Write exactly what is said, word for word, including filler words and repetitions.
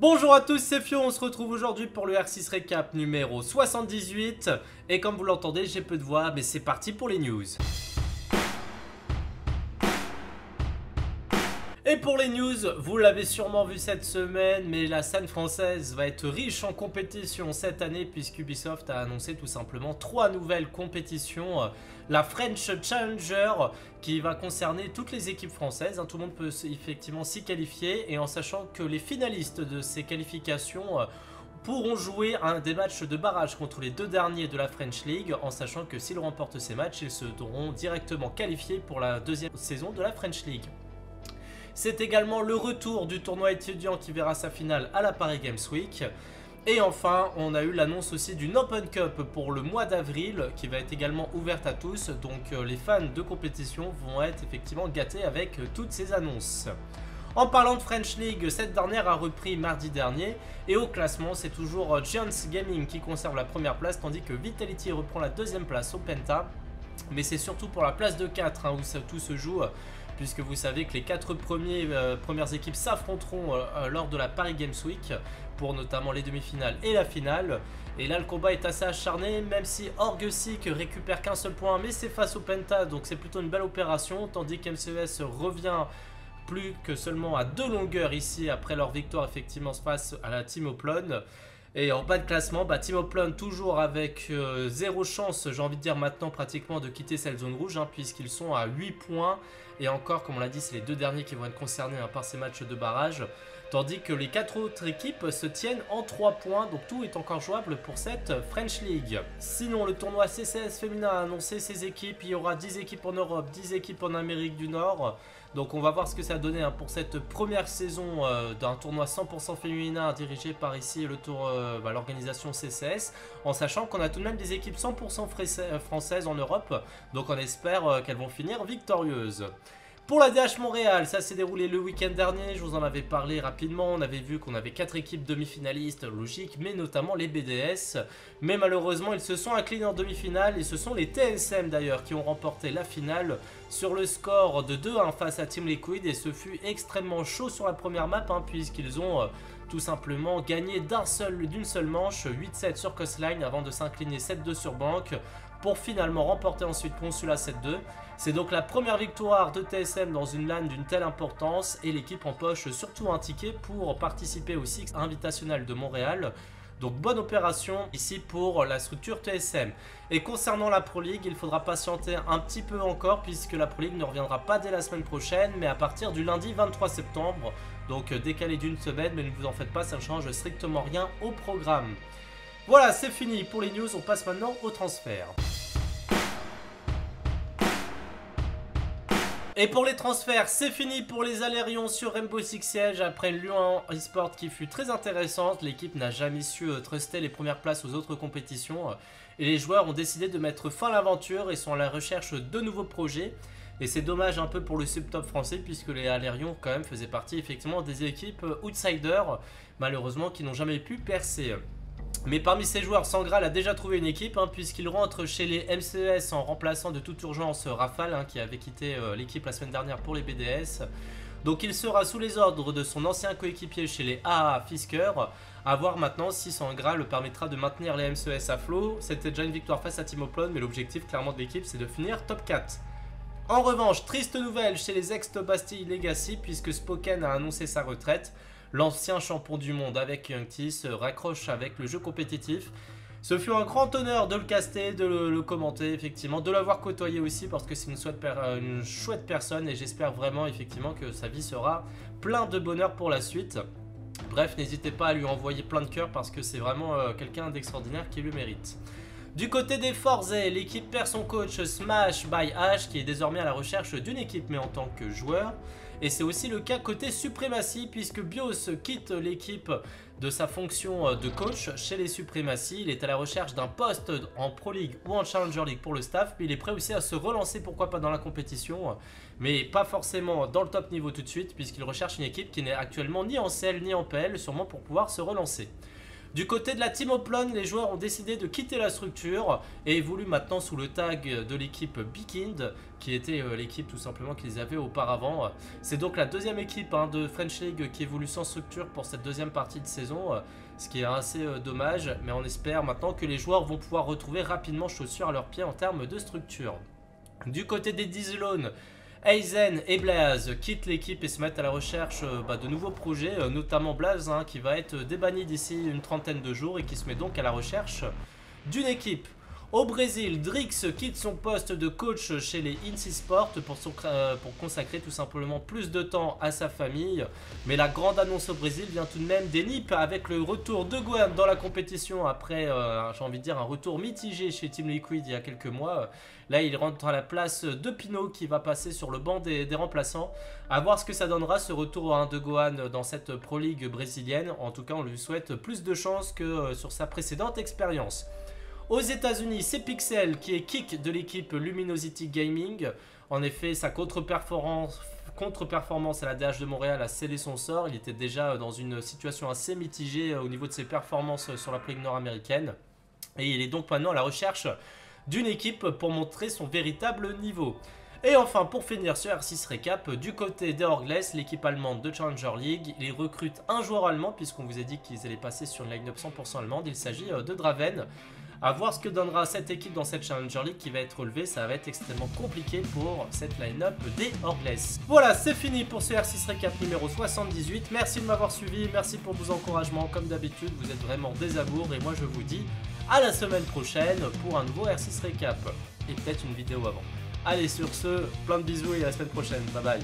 Bonjour à tous, c'est Fio, on se retrouve aujourd'hui pour le R six Recap numéro soixante-dix-huit. Et comme vous l'entendez, j'ai peu de voix, mais c'est parti pour les news. Et pour les news, vous l'avez sûrement vu cette semaine, mais la scène française va être riche en compétitions cette année puisqu'Ubisoft a annoncé tout simplement trois nouvelles compétitions. La French Challenger qui va concerner toutes les équipes françaises, hein, tout le monde peut effectivement s'y qualifier, et en sachant que les finalistes de ces qualifications euh, pourront jouer un des matchs de barrage contre les deux derniers de la French League, en sachant que s'ils remportent ces matchs, ils seront directement qualifiés pour la deuxième saison de la French League. C'est également le retour du tournoi étudiant qui verra sa finale à la Paris Games Week. Et enfin, on a eu l'annonce aussi d'une Open Cup pour le mois d'avril qui va être également ouverte à tous. Donc les fans de compétition vont être effectivement gâtés avec toutes ces annonces. En parlant de French League, cette dernière a repris mardi dernier. Et au classement, c'est toujours Giants Gaming qui conserve la première place tandis que Vitality reprend la deuxième place au Penta. Mais c'est surtout pour la place de quatre hein, où ça, tout se joue, puisque vous savez que les quatre premiers, euh, premières équipes s'affronteront euh, lors de la Paris Games Week, pour notamment les demi-finales et la finale. Et là le combat est assez acharné, même si Org-Sick récupère qu'un seul point, mais c'est face au Penta, donc c'est plutôt une belle opération, tandis qu'M C S revient plus que seulement à deux longueurs ici, après leur victoire effectivement face à la Team Oplon. Et en bas de classement, bah, Team Oplund toujours avec euh, zéro chance, j'ai envie de dire maintenant pratiquement, de quitter cette zone rouge, hein, puisqu'ils sont à huit points. Et encore, comme on l'a dit, c'est les deux derniers qui vont être concernés hein, par ces matchs de barrage. Tandis que les quatre autres équipes se tiennent en trois points, donc tout est encore jouable pour cette French League. Sinon, le tournoi C C S féminin a annoncé ses équipes. Il y aura dix équipes en Europe, dix équipes en Amérique du Nord. Donc on va voir ce que ça a donné hein, pour cette première saison euh, d'un tournoi cent pour cent féminin dirigé par ici le tour, euh, bah, l'organisation C C S. En sachant qu'on a tout de même des équipes cent pour cent françaises en Europe. Donc on espère euh, qu'elles vont finir victorieuses. Pour la D H Montréal, ça s'est déroulé le week-end dernier, je vous en avais parlé rapidement, on avait vu qu'on avait quatre équipes demi-finalistes, logique, mais notamment les B D S. Mais malheureusement, ils se sont inclinés en demi-finale, et ce sont les T S M d'ailleurs qui ont remporté la finale sur le score de deux un face à Team Liquid, et ce fut extrêmement chaud sur la première map, hein, puisqu'ils ont euh, tout simplement gagné d'un seul, d'une seule manche, huit sept sur Coastline, avant de s'incliner sept deux sur Bank, pour finalement remporter ensuite Consula sept deux. C'est donc la première victoire de T S M dans une LAN d'une telle importance, et l'équipe empoche surtout un ticket pour participer au Six Invitational de Montréal. Donc bonne opération ici pour la structure T S M. Et concernant la Pro League, il faudra patienter un petit peu encore puisque la Pro League ne reviendra pas dès la semaine prochaine, mais à partir du lundi vingt-trois septembre. Donc décalé d'une semaine, mais ne vous en faites pas, ça ne change strictement rien au programme. Voilà, c'est fini pour les news, on passe maintenant au transfert. Et pour les transferts, c'est fini pour les Allerions sur Rainbow Six Siege. Après Lyon eSport qui fut très intéressante, l'équipe n'a jamais su euh, truster les premières places aux autres compétitions. Euh, et les joueurs ont décidé de mettre fin à l'aventure et sont à la recherche de nouveaux projets. Et c'est dommage un peu pour le sub-top français puisque les Allerions quand même faisaient partie effectivement des équipes euh, outsiders, malheureusement qui n'ont jamais pu percer. Mais parmi ces joueurs, Sangral a déjà trouvé une équipe hein, puisqu'il rentre chez les M C S en remplaçant de toute urgence Rafale hein, qui avait quitté euh, l'équipe la semaine dernière pour les B D S. Donc il sera sous les ordres de son ancien coéquipier chez les triple A Fisker. A voir maintenant si Sangral permettra de maintenir les M C S à flot. C'était déjà une victoire face à Team Oplon, mais l'objectif clairement de l'équipe c'est de finir top quatre. En revanche, triste nouvelle chez les ex-Bastille Legacy puisque Spoken a annoncé sa retraite. L'ancien champion du monde avec Youngty se raccroche avec le jeu compétitif. Ce fut un grand honneur de le caster, de le, le commenter effectivement, de l'avoir côtoyé aussi parce que c'est une, une chouette personne et j'espère vraiment effectivement que sa vie sera plein de bonheur pour la suite. Bref, n'hésitez pas à lui envoyer plein de cœur parce que c'est vraiment euh, quelqu'un d'extraordinaire qui le mérite. Du côté des Forza, l'équipe perd son coach Smash by H qui est désormais à la recherche d'une équipe mais en tant que joueur. Et c'est aussi le cas côté Supremacy puisque Bios quitte l'équipe de sa fonction de coach chez les Supremacy. Il est à la recherche d'un poste en Pro League ou en Challenger League pour le staff. Mais il est prêt aussi à se relancer, pourquoi pas dans la compétition, mais pas forcément dans le top niveau tout de suite puisqu'il recherche une équipe qui n'est actuellement ni en C L ni en P L, sûrement pour pouvoir se relancer. Du côté de la Team Oplon, les joueurs ont décidé de quitter la structure et évoluent maintenant sous le tag de l'équipe Bikind, qui était l'équipe tout simplement qu'ils avaient auparavant. C'est donc la deuxième équipe hein, de French League qui évolue sans structure pour cette deuxième partie de saison, ce qui est assez euh, dommage, mais on espère maintenant que les joueurs vont pouvoir retrouver rapidement chaussures à leurs pieds en termes de structure. Du côté des Dizlones, Aizen et Blaze quittent l'équipe et se mettent à la recherche bah, de nouveaux projets, notamment Blaze hein, qui va être débanni d'ici une trentaine de jours et qui se met donc à la recherche d'une équipe. Au Brésil, Drix quitte son poste de coach chez les InSeaSport pour, euh, pour consacrer tout simplement plus de temps à sa famille. Mais la grande annonce au Brésil vient tout de même des N I P avec le retour de Gohan dans la compétition après, euh, j'ai envie de dire, un retour mitigé chez Team Liquid il y a quelques mois. Là, il rentre à la place de Pinot qui va passer sur le banc des, des remplaçants. À voir ce que ça donnera ce retour hein, de Gohan dans cette Pro League brésilienne. En tout cas, on lui souhaite plus de chance que euh, sur sa précédente expérience. Aux États-Unis, c'est Pixel qui est kick de l'équipe Luminosity Gaming. En effet, sa contre-performance contre-performance à la D H de Montréal a scellé son sort. Il était déjà dans une situation assez mitigée au niveau de ses performances sur la plague nord-américaine. Et il est donc maintenant à la recherche d'une équipe pour montrer son véritable niveau. Et enfin, pour finir sur R six Recap, du côté des Org-Sick, l'équipe allemande de Challenger League, ils recrutent un joueur allemand puisqu'on vous a dit qu'ils allaient passer sur une line-up cent pour cent allemande. Il s'agit de Draven. A voir ce que donnera cette équipe dans cette Challenger League qui va être relevée, ça va être extrêmement compliqué pour cette line-up des Org-Sick. Voilà, c'est fini pour ce R six Recap numéro soixante-dix-huit. Merci de m'avoir suivi, merci pour vos encouragements. Comme d'habitude, vous êtes vraiment des amours et moi je vous dis à la semaine prochaine pour un nouveau R six Recap et peut-être une vidéo avant. Allez, sur ce, plein de bisous et à la semaine prochaine. Bye bye.